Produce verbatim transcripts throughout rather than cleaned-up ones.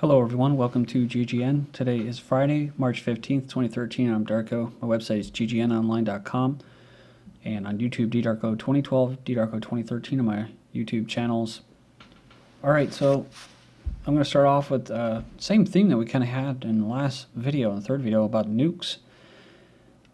Hello everyone, welcome to G G N. Today is Friday, March fifteenth, twenty thirteen. I'm Darko. My website is g g n online dot com. And on YouTube, DDarko twenty twelve, DDarko twenty thirteen on my YouTube channels. Alright, so I'm going to start off with the uh, same theme that we kind of had in the last video and third video about nukes.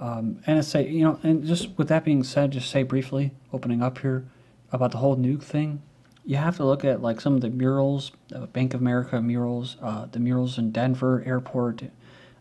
Um, N S A, you know, and just with that being said, just say briefly, opening up here, about the whole nuke thing. You have to look at like some of the murals, uh, Bank of America murals, uh, the murals in Denver Airport.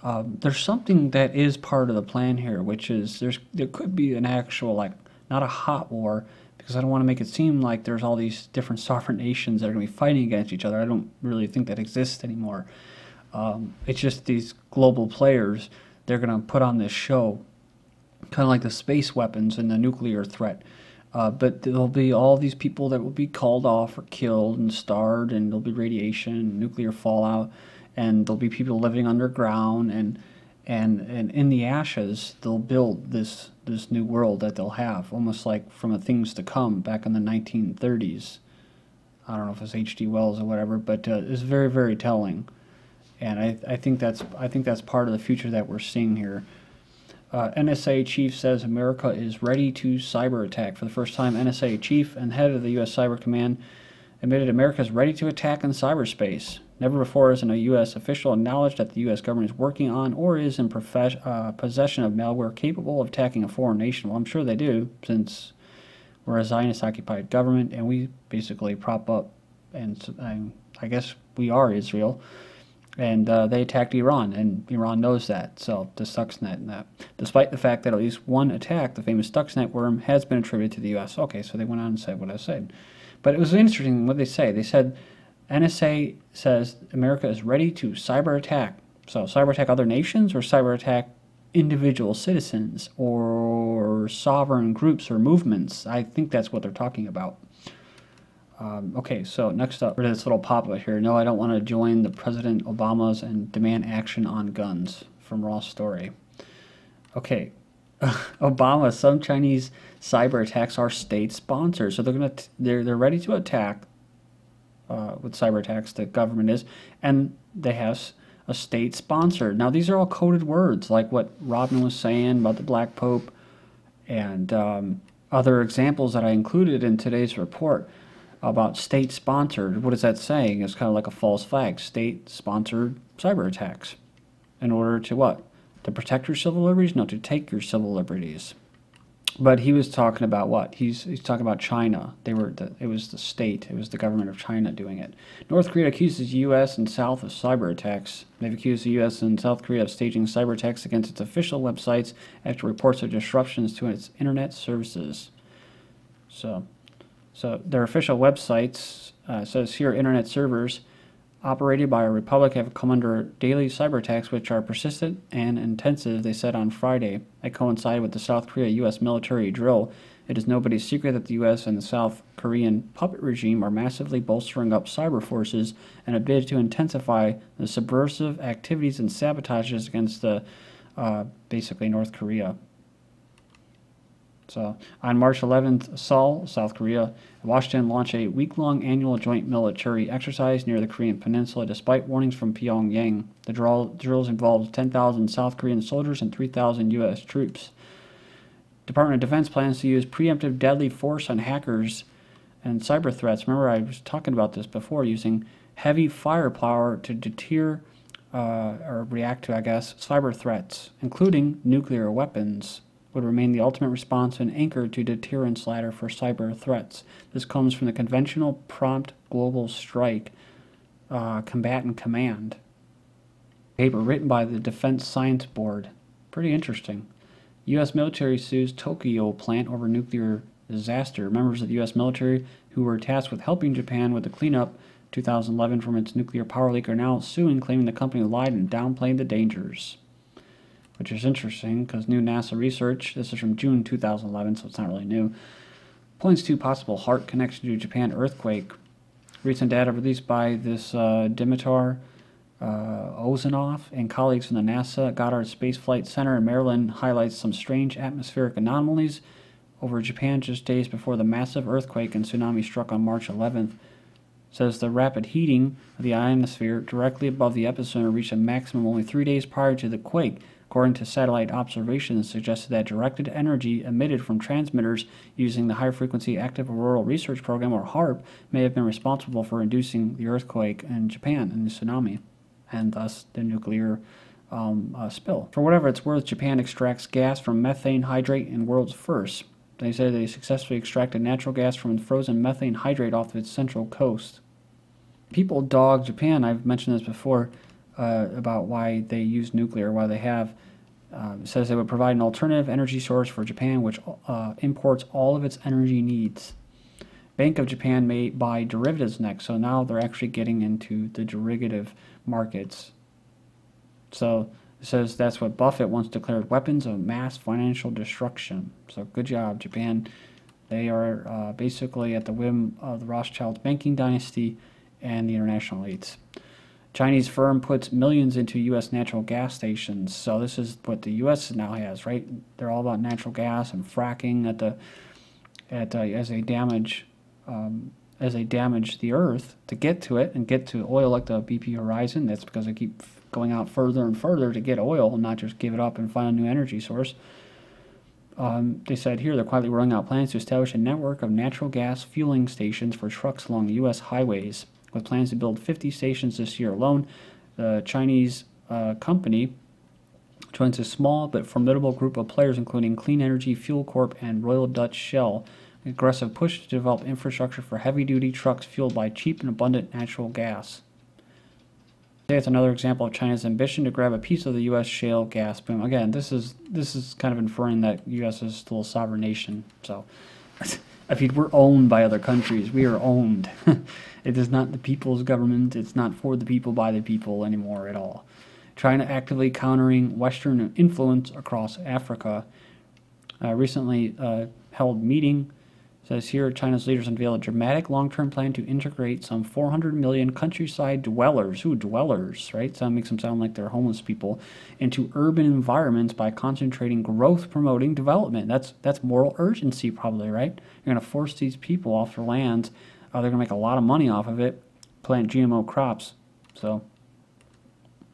Um, there's something that is part of the plan here, which is there's there could be an actual, like, not a hot war, because I don't want to make it seem like there's all these different sovereign nations that are going to be fighting against each other. I don't really think that exists anymore. Um, it's just these global players, they're going to put on this show, kind of like the space weapons and the nuclear threat. Uh, but there'll be all these people that will be called off or killed and starved, and there'll be radiation and nuclear fallout, and there'll be people living underground, and and and in the ashes they'll build this this new world that they'll have, almost like from a Things to Come back in the nineteen thirties. I don't know if it's H G Wells or whatever, but uh, it's very, very telling, and I I think that's I think that's part of the future that we're seeing here. Uh, N S A chief says America is ready to cyber attack. For the first time, N S A chief and head of the U S Cyber Command admitted America is ready to attack in cyberspace. Never before has a U S official acknowledged that the U S government is working on or is in uh, possession of malware capable of attacking a foreign nation. Well, I'm sure they do, since we're a Zionist-occupied government, and we basically prop up, and, and I guess we are Israel. And uh, they attacked Iran, and Iran knows that, so the Stuxnet and that. Despite the fact that at least one attack, the famous Stuxnet worm, has been attributed to the U S Okay, so they went on and said what I said. But it was interesting what they say. They said, N S A says America is ready to cyber attack. So cyber attack other nations, or cyber attack individual citizens, or sovereign groups or movements? I think that's what they're talking about. Um, okay, so next up, rid of this little pop-up here. No, I don't want to join the President Obama's and demand action on guns, from Raw Story. Okay, Obama, some Chinese cyber attacks are state-sponsored, so they're gonna t they're they're ready to attack uh, with cyber attacks. The government is, and they have a state-sponsored. Now these are all coded words, like what Robin was saying about the Black Pope, and um, other examples that I included in today's report. About state-sponsored, what is that saying? It's kind of like a false flag. State-sponsored cyber attacks, in order to what? To protect your civil liberties? No, to take your civil liberties. But he was talking about what? He's he's talking about China. They were the, it was the state. It was the government of China doing it. North Korea accuses U S and South of cyber attacks. They've accused the U S and South Korea of staging cyber attacks against its official websites after reports of disruptions to its internet services. So. So their official websites, uh, says here, internet servers operated by a republic have come under daily cyber attacks, which are persistent and intensive, they said on Friday. They coincide with the South Korea-U S military drill. It is nobody's secret that the U S and the South Korean puppet regime are massively bolstering up cyber forces in a bid to intensify the subversive activities and sabotages against the, uh, basically, North Korea. So, on March eleventh, Seoul, South Korea, and Washington launched a week-long annual joint military exercise near the Korean peninsula despite warnings from Pyongyang. The drill, drills involved ten thousand South Korean soldiers and three thousand U S troops. Department of Defense plans to use preemptive deadly force on hackers and cyber threats. Remember, I was talking about this before, using heavy firepower to deter uh, or react to, I guess, cyber threats, including nuclear weapons. Would remain the ultimate response and anchor to deterrence ladder for cyber threats. This comes from the conventional prompt global strike uh, combatant command paper written by the Defense Science Board. Pretty interesting. U S military sues Tokyo plant over nuclear disaster. Members of the U S military who were tasked with helping Japan with the cleanup two thousand eleven from its nuclear power leak are now suing, claiming the company lied and downplayed the dangers. Which is interesting, because new NASA research, this is from June two thousand eleven, so it's not really new, points to possible heart connection to Japan earthquake. Recent data released by this uh, Dimitar uh, Ozanov and colleagues from the NASA Goddard Space Flight Center in Maryland highlights some strange atmospheric anomalies over Japan just days before the massive earthquake and tsunami struck on March eleventh. says the rapid heating of the ionosphere directly above the epicenter reached a maximum only three days prior to the quake. According to satellite observations, suggested that directed energy emitted from transmitters using the High-Frequency Active Auroral Research Program, or HAARP, may have been responsible for inducing the earthquake in Japan and the tsunami, and thus the nuclear um, uh, spill. For whatever it's worth, Japan extracts gas from methane hydrate in world's first. They say they successfully extracted natural gas from frozen methane hydrate off its central coast. People dog Japan, I've mentioned this before, Uh, about why they use nuclear, why they have, uh, it says they would provide an alternative energy source for Japan, which uh, imports all of its energy needs. Bank of Japan may buy derivatives next, so now they're actually getting into the derivative markets. So it says that's what Buffett once declared, weapons of mass financial destruction. So good job, Japan. They are uh, basically at the whim of the Rothschild banking dynasty and the international elites. Chinese firm puts millions into U S natural gas stations. So this is what the U S now has, right? They're all about natural gas and fracking at the, at uh, as they damage, um, as they damage the earth to get to it and get to oil like the B P Horizon. That's because they keep going out further and further to get oil and not just give it up and find a new energy source. Um, they said here they're quietly rolling out plans to establish a network of natural gas fueling stations for trucks along the U S highways, with plans to build fifty stations this year alone. The Chinese uh, company joins a small but formidable group of players, including Clean Energy Fuel Corp and Royal Dutch Shell, an aggressive push to develop infrastructure for heavy-duty trucks fueled by cheap and abundant natural gas. That's another example of China's ambition to grab a piece of the U S shale gas boom. Again, this is this is kind of inferring that the U S is still a sovereign nation, so... I mean, we're owned by other countries. We are owned. It is not the people's government. It's not for the people, by the people anymore at all. China actively countering Western influence across Africa. Uh, recently uh, held meeting, it says here, China's leaders unveil a dramatic long-term plan to integrate some four hundred million countryside dwellers, ooh, dwellers, right? So that makes them sound like they're homeless people, into urban environments by concentrating growth-promoting development. That's that's moral urgency probably, right? You're going to force these people off their lands. Uh, they're going to make a lot of money off of it, plant G M O crops. So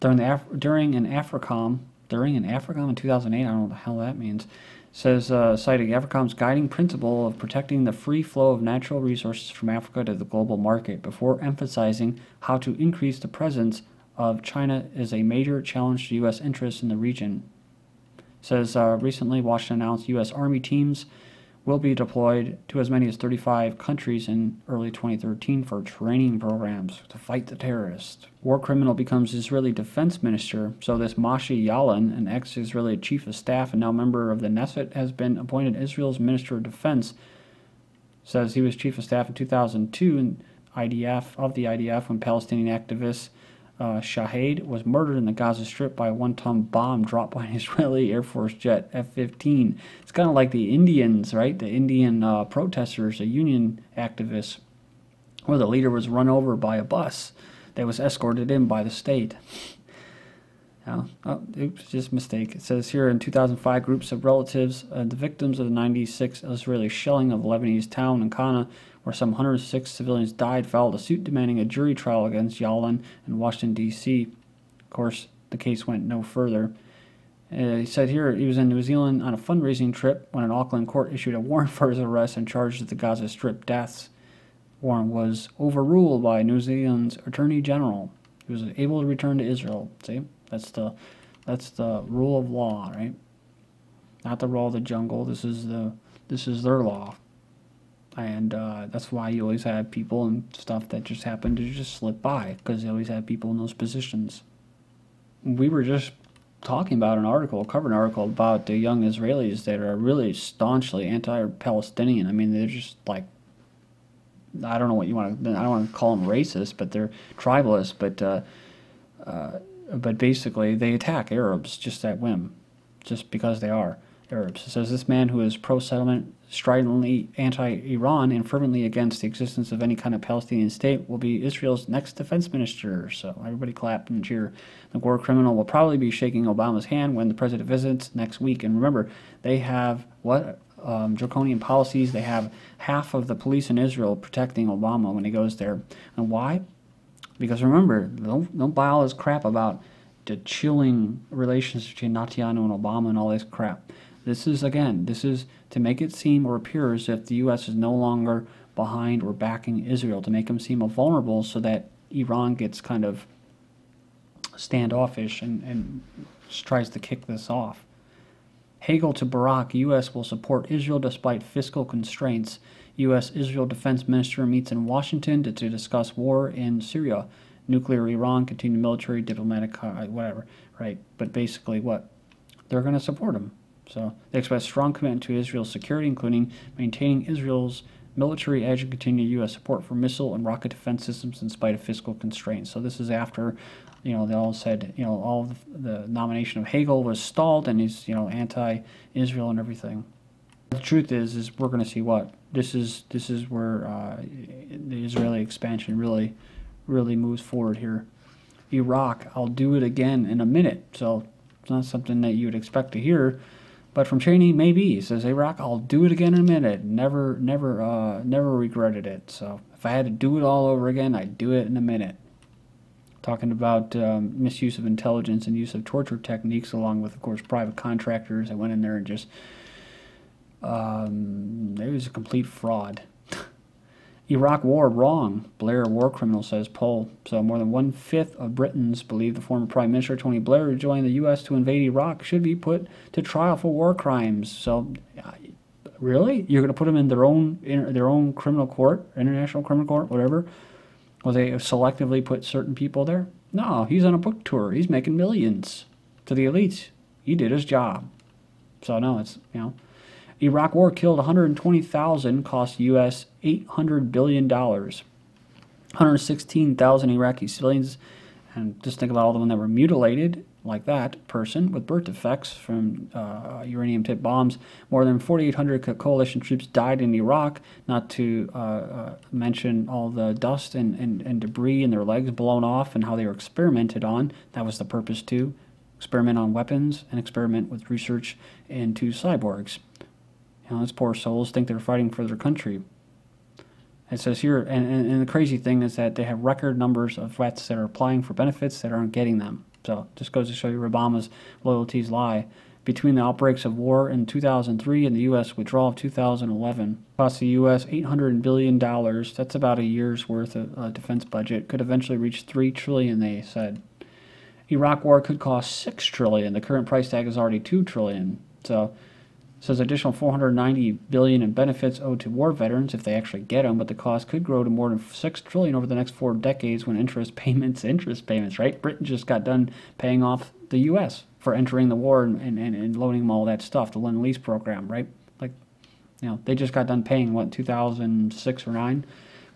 during, the Af during an AFRICOM, during an AFRICOM in two thousand eight, I don't know what the hell that means, says, uh, citing AFRICOM's guiding principle of protecting the free flow of natural resources from Africa to the global market, before emphasizing how to increase the presence of China as a major challenge to U S interests in the region. Says, uh, recently Washington announced U S Army teams will be deployed to as many as thirty-five countries in early twenty thirteen for training programs to fight the terrorists. War criminal becomes Israeli defense minister, so this Moshe Yaalon, an ex-Israeli chief of staff and now member of the Knesset, has been appointed Israel's Minister of Defense. Says he was chief of staff in two thousand two in I D F, of the I D F when Palestinian activist uh, Shahid was murdered in the Gaza Strip by a one-ton bomb dropped by an Israeli Air Force jet, F fifteen. It's kind of like the Indians, right? The Indian uh, protesters, the union activists, where the leader was run over by a bus that was escorted in by the state. Now, oh, oops, just a mistake. It says here in two thousand five, groups of relatives of the victims of the ninety-six Israeli shelling of a Lebanese town in Kana, where some one hundred six civilians died, filed a suit demanding a jury trial against Yaalon in Washington, D C Of course, the case went no further. Uh, he said here he was in New Zealand on a fundraising trip when an Auckland court issued a warrant for his arrest and charged with the Gaza Strip deaths. The warrant was overruled by New Zealand's Attorney General. He was able to return to Israel. See, that's the, that's the rule of law, right? Not the law of the jungle. This is the, this is their law. And uh, that's why you always have people and stuff that just happen to just slip by, because you always have people in those positions. We were just talking about an article, covered an article about the young Israelis that are really staunchly anti-Palestinian. I mean, they're just like, I don't know what you want to, I don't want to call them racist, but they're tribalist, but, uh, uh, but basically they attack Arabs just at whim, just because they are Arabs. It says this man, who is pro-settlement, stridently anti-Iran, and fervently against the existence of any kind of Palestinian state, will be Israel's next defense minister. So everybody clap and cheer. The war criminal will probably be shaking Obama's hand when the president visits next week. And remember, they have what? um, draconian policies. They have half of the police in Israel protecting Obama when he goes there. And why? Because remember, don't, don't buy all this crap about the chilling relations between Netanyahu and Obama and all this crap. This is, again, this is to make it seem or appear as if the U S is no longer behind or backing Israel, to make them seem vulnerable so that Iran gets kind of standoffish and, and tries to kick this off. Hagel to Barak, U S will support Israel despite fiscal constraints. U S-Israel defense minister meets in Washington to, to discuss war in Syria. Nuclear Iran, continued military, diplomatic, whatever, right? But basically what? They're going to support them. So they express strong commitment to Israel's security, including maintaining Israel's military edge and continue U S support for missile and rocket defense systems in spite of fiscal constraints. So this is after, you know, they all said, you know, all of the nomination of Hagel was stalled and he's, you know, anti-Israel and everything. The truth is, is we're going to see what? This is, this is where uh, the Israeli expansion really, really moves forward here. Iraq, I'll do it again in a minute. So it's not something that you would expect to hear. But from Cheney, maybe. He says, Iraq, I'll do it again in a minute. Never, never, uh, never regretted it. So if I had to do it all over again, I'd do it in a minute. Talking about um, misuse of intelligence and use of torture techniques, along with, of course, private contractors that went in there and just... Um, it was a complete fraud. Iraq war, wrong. Blair, war criminal, says poll. So more than one-fifth of Britons believe the former Prime Minister Tony Blair, who joined the U S to invade Iraq, should be put to trial for war crimes. So, really? You're going to put them in their own, in their own criminal court, international criminal court, whatever? Will they selectively put certain people there? No, he's on a book tour. He's making millions. To the elites, he did his job. So, no, it's, you know... Iraq war killed one hundred twenty thousand, cost U S eight hundred billion dollars. one hundred sixteen thousand Iraqi civilians, and just think about all the ones that were mutilated, like that person, with birth defects from uh, uranium-tipped bombs. More than forty-eight hundred coalition troops died in Iraq, not to uh, uh, mention all the dust and, and, and debris and their legs blown off and how they were experimented on. That was the purpose, too. Experiment on weapons and experiment with research into cyborgs. You know, those poor souls think they're fighting for their country. It says here, and, and, and the crazy thing is that they have record numbers of vets that are applying for benefits that aren't getting them. So, just goes to show you Obama's loyalties lie. Between the outbreaks of war in two thousand three and the U S withdrawal of two thousand eleven, cost the U S eight hundred billion dollars. That's about a year's worth of uh, defense budget. Could eventually reach three trillion dollars, they said. Iraq war could cost six trillion dollars. The current price tag is already two trillion dollars. So... says additional four hundred ninety billion dollars in benefits owed to war veterans if they actually get them, but the cost could grow to more than six trillion dollars over the next four decades when interest payments, interest payments, right? Britain just got done paying off the U S for entering the war and, and, and loaning them all that stuff, the Lend-Lease program, right? Like, you know, they just got done paying, what, two thousand six or nine?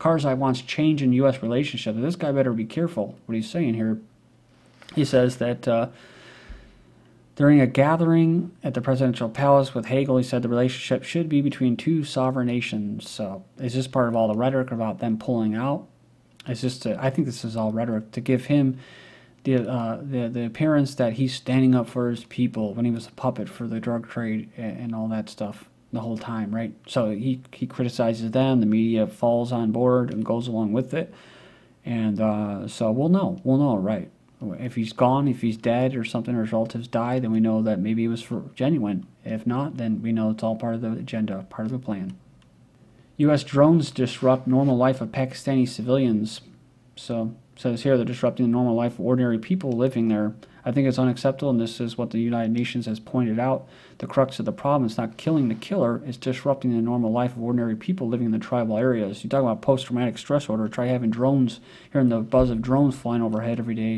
Karzai wants change in U S relationships. This guy better be careful what he's saying here. He says that... Uh, During a gathering at the presidential palace with Hagel, he said the relationship should be between two sovereign nations. So is this part of all the rhetoric about them pulling out? It's just a, I think this is all rhetoric to give him the, uh, the the appearance that he's standing up for his people when he was a puppet for the drug trade and, and all that stuff the whole time, right? So he, he criticizes them, the media falls on board and goes along with it. And uh, so we'll know, we'll know, right? If he's gone, if he's dead or something, or his relatives die, then we know that maybe it was for genuine. If not, then we know it's all part of the agenda, part of the plan. U S drones disrupt normal life of Pakistani civilians. So it says here they're disrupting the normal life of ordinary people living there. I think it's unacceptable, and this is what the United Nations has pointed out. The crux of the problem is not killing the killer, it's disrupting the normal life of ordinary people living in the tribal areas. You talk about post-traumatic stress order, try having drones, hearing the buzz of drones flying overhead every day,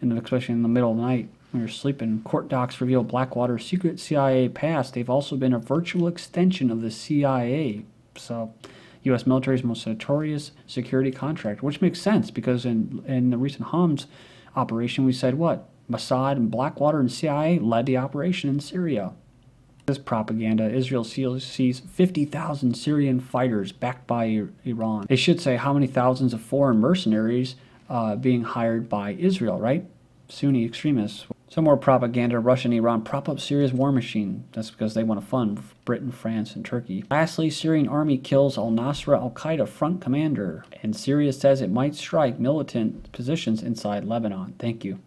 and especially in the middle of the night when you're sleeping. Court docs reveal Blackwater's secret C I A past. They've also been a virtual extension of the C I A. So, U S military's most notorious security contractor, which makes sense because in, in the recent Homs operation, we said what? Mossad and Blackwater and C I A led the operation in Syria. This propaganda, Israel sees fifty thousand Syrian fighters backed by Iran. They should say how many thousands of foreign mercenaries Uh, being hired by Israel, right? Sunni extremists. Some more propaganda. Russia and Iran prop up Syria's war machine. That's because they want to fund Britain, France, and Turkey. Lastly, Syrian army kills al-Nusra al-Qaeda front commander. And Syria says it might strike militant positions inside Lebanon. Thank you.